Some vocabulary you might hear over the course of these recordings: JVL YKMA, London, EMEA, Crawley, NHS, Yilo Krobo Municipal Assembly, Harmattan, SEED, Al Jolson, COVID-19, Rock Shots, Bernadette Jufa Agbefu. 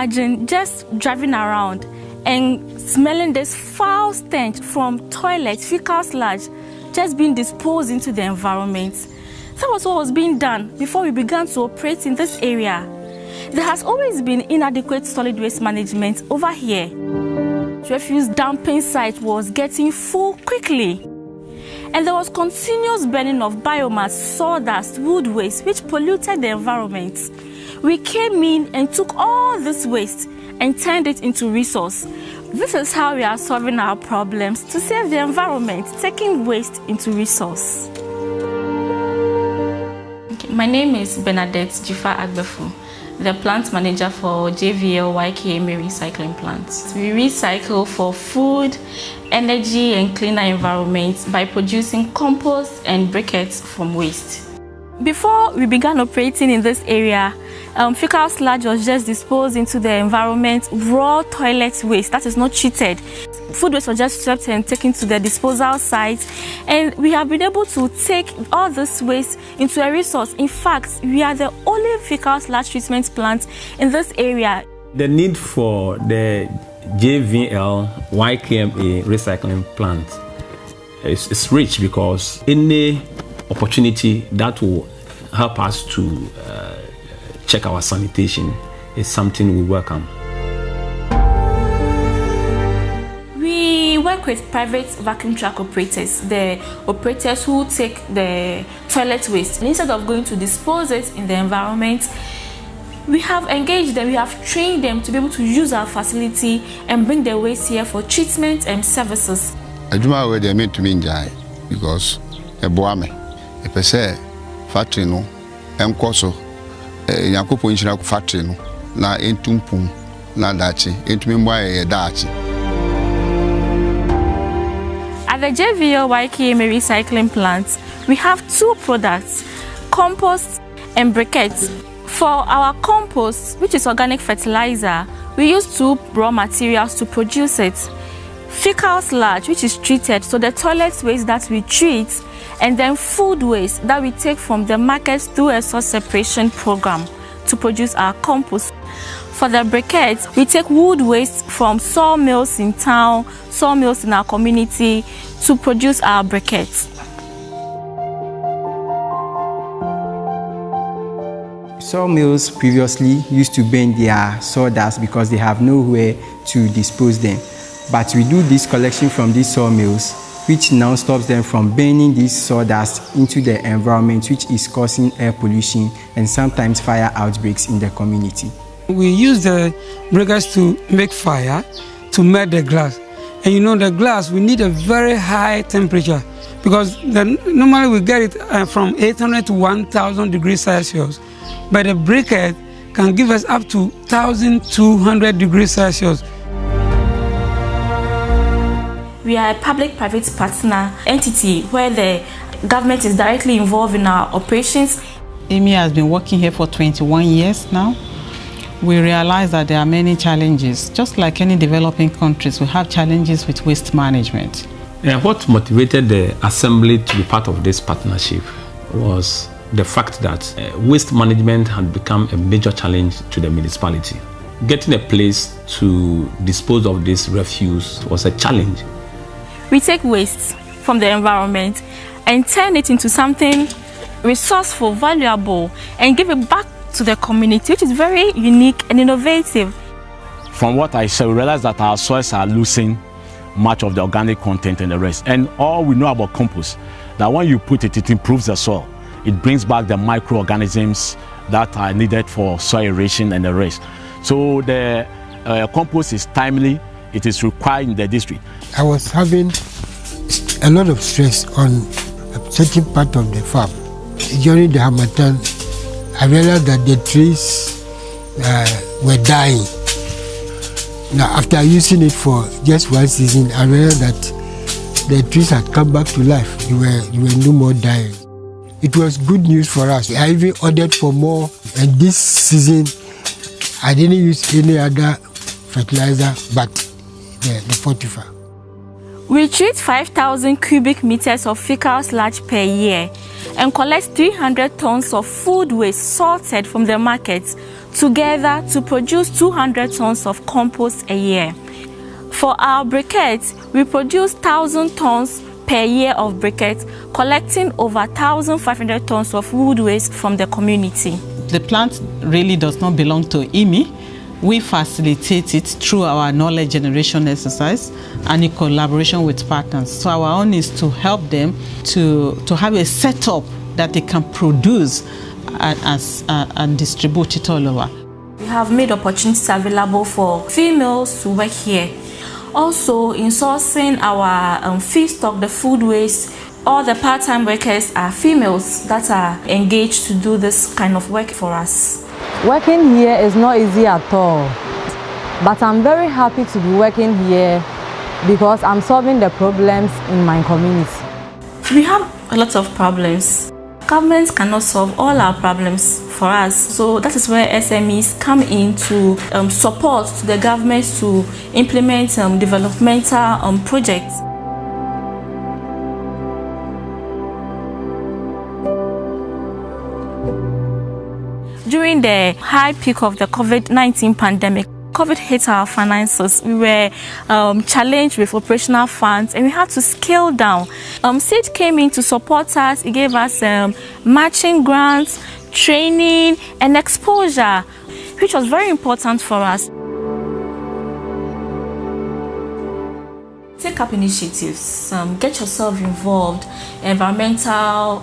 imagine just driving around and smelling this foul stench from toilets, fecal sludge, just being disposed into the environment. That was what was being done before we began to operate in this area. There has always been inadequate solid waste management over here. Refuse dumping site was getting full quickly. And there was continuous burning of biomass, sawdust, wood waste, which polluted the environment. We came in and took all this waste and turned it into resource. This is how we are solving our problems to save the environment, taking waste into resource. Okay, my name is Bernadette Jufa Agbefu, the plant manager for JVL YKMA recycling plants. We recycle for food, energy and cleaner environments by producing compost and briquettes from waste. Before we began operating in this area, fecal sludge was just disposed into the environment, raw toilet waste that is not treated. Food waste was just swept and taken to the disposal site, and we have been able to take all this waste into a resource. In fact, we are the only fecal sludge treatment plant in this area. The need for the JVL YKMA recycling plant is rich, because any opportunity that will help us to check our sanitation is something we welcome. We work with private vacuum truck operators, the operators who take the toilet waste. And instead of going to dispose it in the environment, we have engaged them, we have trained them to be able to use our facility and bring their waste here for treatment and services. I do my way they meant to mean that, because a boame, a per se, factory no, and coso. Yankopo nchira ku factory no na entumpum na dachi entumi mwa ye dachi. At the JVL YKMA recycling plant, we have two products, compost and briquettes. For our compost, which is organic fertilizer, we use two raw materials to produce it. Fecal sludge, which is treated, so the toilet waste that we treat, and then food waste that we take from the markets through a source separation program to produce our compost. For the briquettes, we take wood waste from sawmills in town, sawmills in our community to produce our briquettes. Sawmills previously used to burn their sawdust because they have nowhere to dispose them. But we do this collection from these sawmills, which now stops them from burning this sawdust into the environment, which is causing air pollution and sometimes fire outbreaks in the community. We use the briquettes to make fire, to melt the glass. And you know, the glass, we need a very high temperature, because normally we get it from 800 to 1,000 degrees Celsius. But the briquette can give us up to 1,200 degrees Celsius. We are a public-private partner entity where the government is directly involved in our operations. EMEA has been working here for 21 years now. We realize that there are many challenges. Just like any developing countries, we have challenges with waste management. Yeah, what motivated the Assembly to be part of this partnership was the fact that waste management had become a major challenge to the municipality. Getting a place to dispose of this refuse was a challenge. We take waste from the environment and turn it into something resourceful, valuable, and give it back to the community, which is very unique and innovative. From what I said, we realized that our soils are losing much of the organic content and the rest. And all we know about compost, that when you put it, it improves the soil. It brings back the microorganisms that are needed for soil aeration and the rest. So the compost is timely. It is required in the district. I was having a lot of stress on a certain part of the farm. During the Harmattan, I realized that the trees were dying. Now, after using it for just one season, I realized that the trees had come back to life. They were no more dying. It was good news for us. I even ordered for more, and this season, I didn't use any other fertilizer but the fortifier. We treat 5,000 cubic meters of fecal sludge per year and collect 300 tons of food waste sorted from the markets together to produce 200 tons of compost a year. For our briquettes, we produce 1,000 tons per year of briquettes, collecting over 1,500 tons of wood waste from the community. The plant really does not belong to EMEA. We facilitate it through our knowledge generation exercise and in collaboration with partners. So our own is to help them to have a setup that they can produce and distribute it all over. We have made opportunities available for females to work here. Also, in sourcing our feedstock, the food waste, all the part-time workers are females that are engaged to do this kind of work for us. Working here is not easy at all, but I'm very happy to be working here because I'm solving the problems in my community. We have a lot of problems. Governments cannot solve all our problems for us, so that is where SMEs come in to support the government to implement developmental projects. During the high peak of the COVID-19 pandemic, COVID hit our finances. We were challenged with operational funds and we had to scale down. SEED came in to support us. It gave us matching grants, training and exposure, which was very important for us. Take up initiatives, get yourself involved, environmental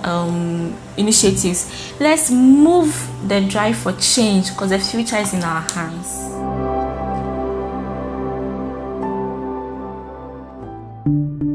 initiatives. Let's move the drive for change because the future is in our hands. Thank you.